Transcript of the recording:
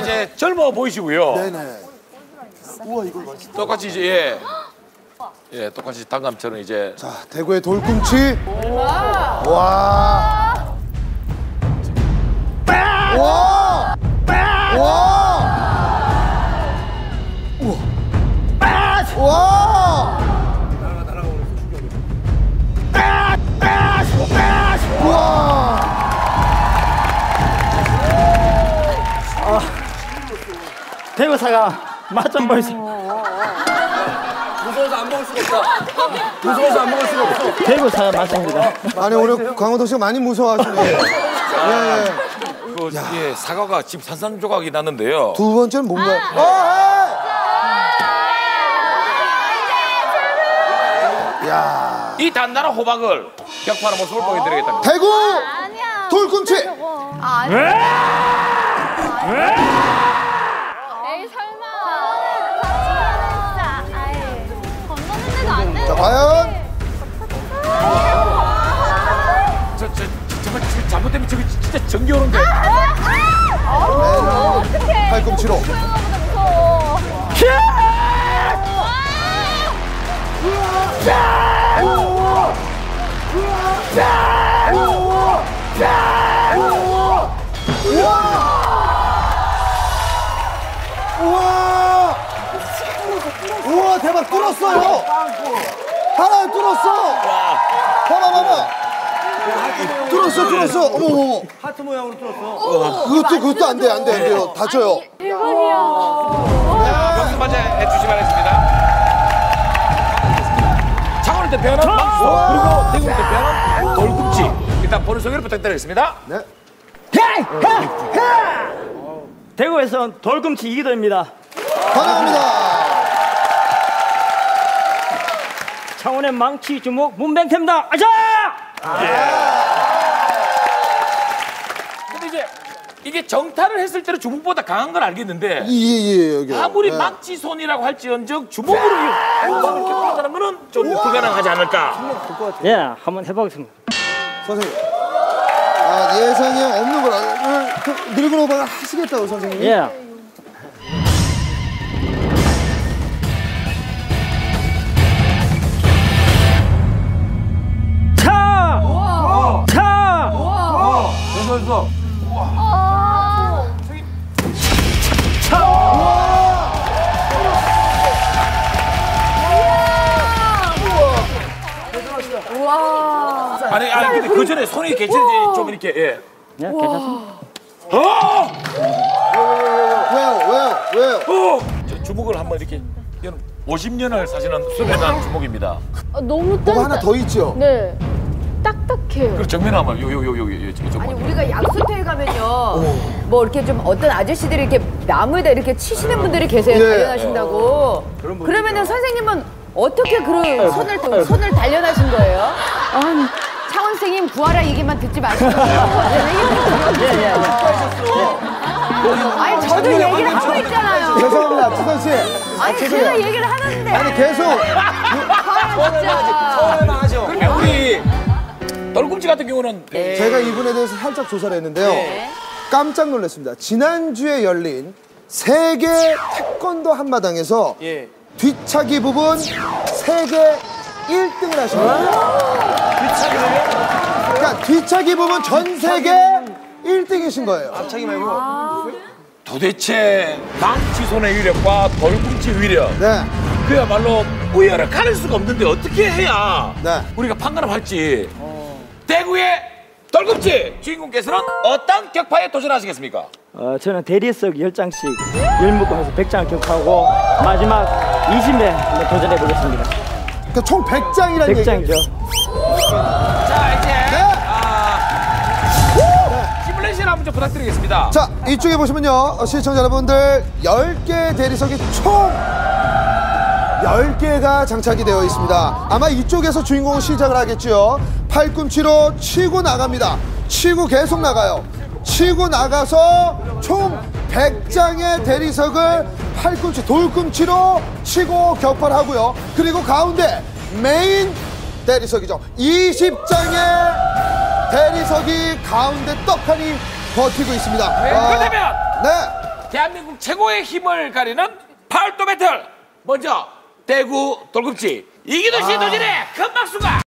이제 젊어 보이시고요. 네네. 우와 이걸 맛있다. 똑같이 이제 예 똑같이 단감처럼 이제 자 대구의 돌꿈치. 와. 와. 와. 우와. 와. 대구사가 맛 좀 보이세요. 무서워서 안 먹을 수가 없다. 무서워서 안 먹을 수가 없어. 대구사가 맛입니다. 아니 오늘 강호동 씨가 많이 무서워하시네요. 예, 사과가 지금 산산조각이 났는데요. 두 번째는 뭔가. 야. 이 단단한 호박을 격파하는 모습을 보여드리겠다. 대구 돌꿈치. 과연? 저거 잘못되면 저기 진짜 정겨운데. 어떡해. 팔꿈치로. 무서워. 우와 대박 뚫었어요. 하나 뚫었어. 봐봐. 뚫었어. 어머. 하트 모양으로 뚫었어. 그것도 안 돼요. 다쳐요. 대박이야. 여기서 먼저 해주시기 바라겠습니다. 창원의 대표는 망치 그리고 대구의 대표는 돌꿈치. 일단 본인 소개를 부탁드리겠습니다. 네. 대구에선 돌꿈치 이기도입니다. 환영합니다. 창원의 망치 주목 문뱅태입니다. 아자! 예. 근데 이제 이게 정타를 했을 때는 주먹보다 강한 건 알겠는데 예. 아무리 망치 손이라고 할지언정 주먹으로 호박을 이렇게 빠다는 거는 좀 불가능하지 않을까? 예, 한번 해보겠습니다. 선생님, 예상이 없는 걸 늙은 호박을 하시겠다고 선생님? 예. 우와. 차. 우와. 우와. 아니 근데 그 전에 손이 괜찮은지 좀 이렇게 예 괜찮습니다. 왜요? 저 주먹을 한번 이렇게 50년을 사시는 수련한 주먹입니다. 너무 딱. 하나 더 있죠. 네. 딱딱해요. 그리고 정면에 한번 요요. 아니 우리가 약수터에 가면요, 뭐 이렇게 좀 어떤 아저씨들이 이렇게 나무에다 이렇게 치시는 분들이 계세요. 단련하신다고. 그러면은 선생님은 어떻게 그런 손을 단련하신 거예요? 차원생님 구하라 얘기만 듣지 마시고. 아니 저도 얘기를 하고 있잖아요. 죄송합니다, 주선 씨. 아니 제가 얘기를 하는데. 아니 계속. 서울만 하죠. 그러면 우리. 돌꿈치 같은 경우는 제가 이분에 대해서 살짝 조사를 했는데요. 깜짝 놀랐습니다. 지난주에 열린 세계 태권도 한마당에서 뒤차기 부분 세계 1등을 하신 거예요. 그러니까 뒤차기 부분 전 세계 1등이신 거예요. 앞차기 말고. 도대체 망치손의 위력과 돌꿈치 위력. 네. 그야말로 우열을 가릴 수가 없는데 어떻게 해야 우리가 판가름 할지. 대구의 돌꿈치 주인공께서는 어떤 격파에 도전하시겠습니까? 저는 대리석 10장씩 10묶음에서 100장을 격파하고 마지막 20회 한번 도전해보겠습니다. 그러니까 총 100장이라는 얘기죠? 100장이죠. 자 이제 시뮬레이션 한번 좀 부탁드리겠습니다. 자 이쪽에 보시면요 시청자 여러분들 10개의 대리석이 총 10개가 장착이 되어 있습니다. 아마 이쪽에서 주인공은 시작을 하겠죠. 팔꿈치로 치고 나갑니다. 치고 계속 나가요. 치고 나가서 총 100장의 대리석을 팔꿈치, 돌꿈치로 치고 격파하고요. 그리고 가운데 메인 대리석이죠. 20장의 대리석이 가운데 떡하니 버티고 있습니다. 그렇다면 대한민국 최고의 힘을 가리는 팔도 배틀. 먼저 대구 돌꿈치 이기도 씨 도전해. 큰 박수가.